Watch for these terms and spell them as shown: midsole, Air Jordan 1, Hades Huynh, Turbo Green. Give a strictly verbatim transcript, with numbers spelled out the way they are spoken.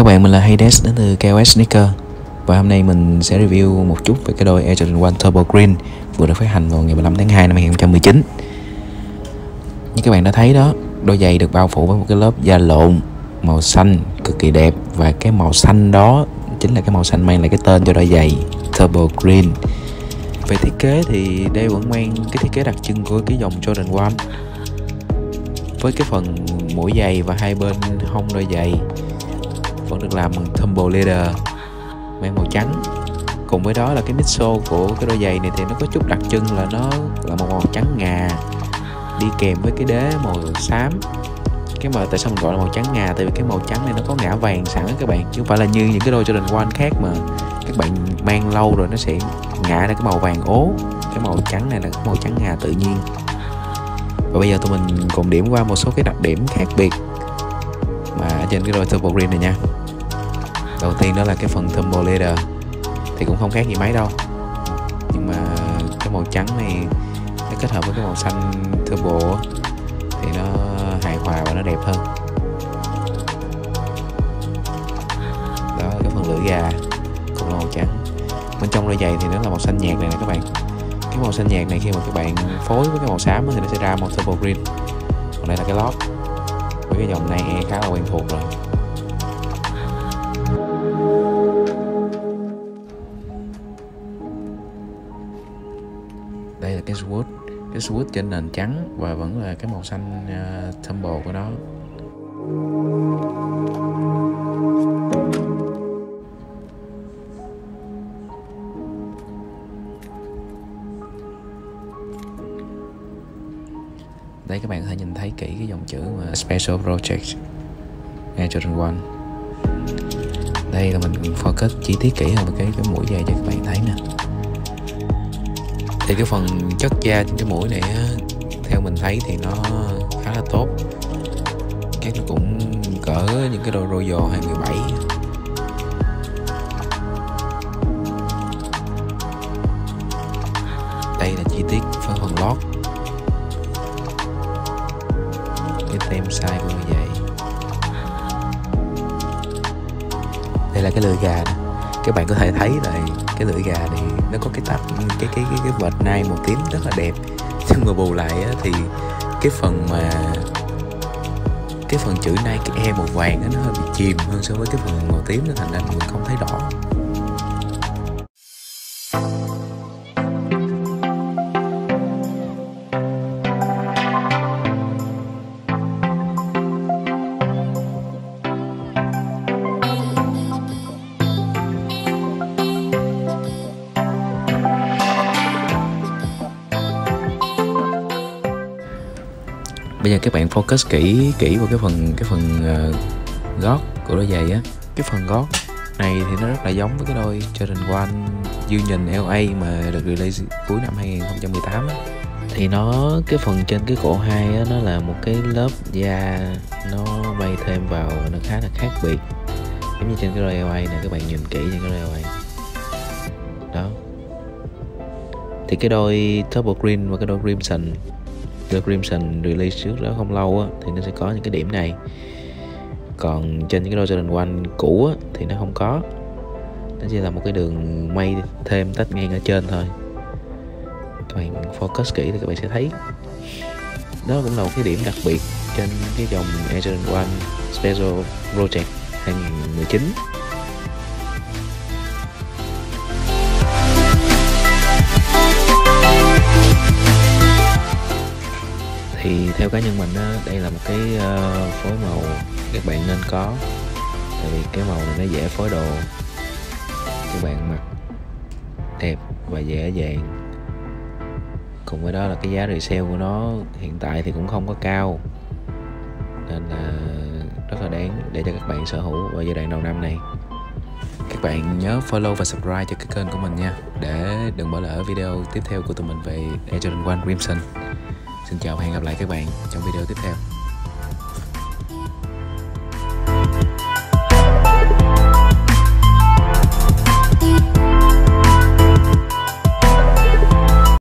các bạn, mình là Hades đến từ ca o ét Sneaker. Và hôm nay mình sẽ review một chút về cái đôi Air Jordan một Turbo Green vừa được phát hành vào ngày mười lăm tháng hai năm hai nghìn không trăm mười chín. Như các bạn đã thấy đó, đôi giày được bao phủ bởi một cái lớp da lộn màu xanh cực kỳ đẹp. Và cái màu xanh đó chính là cái màu xanh mang lại cái tên cho đôi giày Turbo Green. Về thiết kế thì đây vẫn mang cái thiết kế đặc trưng của cái dòng Jordan một, với cái phần mũi giày và hai bên hông đôi giày vẫn được làm bằng Turbo Leather mang màu trắng. Cùng với đó là cái midsole của cái đôi giày này thì nó có chút đặc trưng là nó là một màu trắng ngà đi kèm với cái đế màu xám. Cái mà tại sao mình gọi là màu trắng ngà, tại vì cái màu trắng này nó có ngã vàng sẵn các bạn, chứ không phải là như những cái đôi Jordan một khác mà các bạn mang lâu rồi nó sẽ ngã ra cái màu vàng ố. Cái màu trắng này là cái màu trắng ngà tự nhiên. Và bây giờ tụi mình cùng điểm qua một số cái đặc điểm khác biệt mà ở trên cái đôi Turbo Green này nha. Đầu tiên đó là cái phần Turbo Leather thì cũng không khác gì mấy đâu, nhưng mà cái màu trắng này nó kết hợp với cái màu xanh Turbo thì nó hài hòa và nó đẹp hơn. Đó, cái phần lưỡi gà cũng là màu trắng. Bên trong đôi giày thì nó là màu xanh nhạt này nè các bạn. Cái màu xanh nhạt này khi mà các bạn phối với cái màu xám thì nó sẽ ra màu Turbo Green. Còn đây là cái lót với cái dòng này khá là quen thuộc rồi. Đây là cái swoosh, cái swoosh trên nền trắng và vẫn là cái màu xanh uh, Turbo của nó. Đây các bạn có thể nhìn thấy kỹ cái dòng chữ mà Special Project Air Jordan một. Đây là mình focus chi tiết kỹ hơn về cái cái mũi giày cho các bạn thấy nè. Thì cái phần chất da trên cái mũi này theo mình thấy thì nó khá là tốt. Cái nó cũng cỡ những cái đôi Royal hai mười bảy. Đây là chi tiết phần phần lót, cái tem size của đôi giày. Đây là cái lưỡi gà này. Các bạn có thể thấy là cái lưỡi gà này nó có cái tách cái cái cái cái vệt nai màu tím rất là đẹp, nhưng mà bù lại á, thì cái phần mà cái phần chữ Nike E màu vàng á, nó hơi bị chìm hơn so với cái phần màu tím, nó thành ra mình không thấy rõ. Bây giờ các bạn focus kỹ kỹ vào cái phần cái phần uh, gót của đôi giày á. Cái phần gót này thì nó rất là giống với cái đôi Jordan một Union lờ a mà được release cuối năm hai nghìn không trăm mười tám á. Thì nó cái phần trên cái cổ hai á, nó là một cái lớp da nó bay thêm vào, nó khá là khác biệt. Giống như trên cái đôi lờ a này, các bạn nhìn kỹ trên cái đôi lờ a. Đó. Thì cái đôi Turbo Green và cái đôi Crimson The Crimson release trước đó không lâu á, thì nó sẽ có những cái điểm này. Còn trên những cái đôi Jordan một cũ á, thì nó không có. Nó chỉ là một cái đường mây thêm tách ngang ở trên thôi. Các bạn focus kỹ thì các bạn sẽ thấy. Đó cũng là một cái điểm đặc biệt trên cái dòng Air Jordan một Special Project hai nghìn không trăm mười chín. Thì theo cá nhân mình á, đây là một cái uh, phối màu các bạn nên có. Tại vì cái màu này nó dễ phối đồ, các bạn mặc đẹp và dễ dàng. Cùng với đó là cái giá resale của nó hiện tại thì cũng không có cao, nên là rất là đáng để cho các bạn sở hữu vào giai đoạn đầu năm này. Các bạn nhớ follow và subscribe cho cái kênh của mình nha, để đừng bỏ lỡ video tiếp theo của tụi mình về Air Jordan một Crimson. Xin chào và hẹn gặp lại các bạn trong video tiếp theo.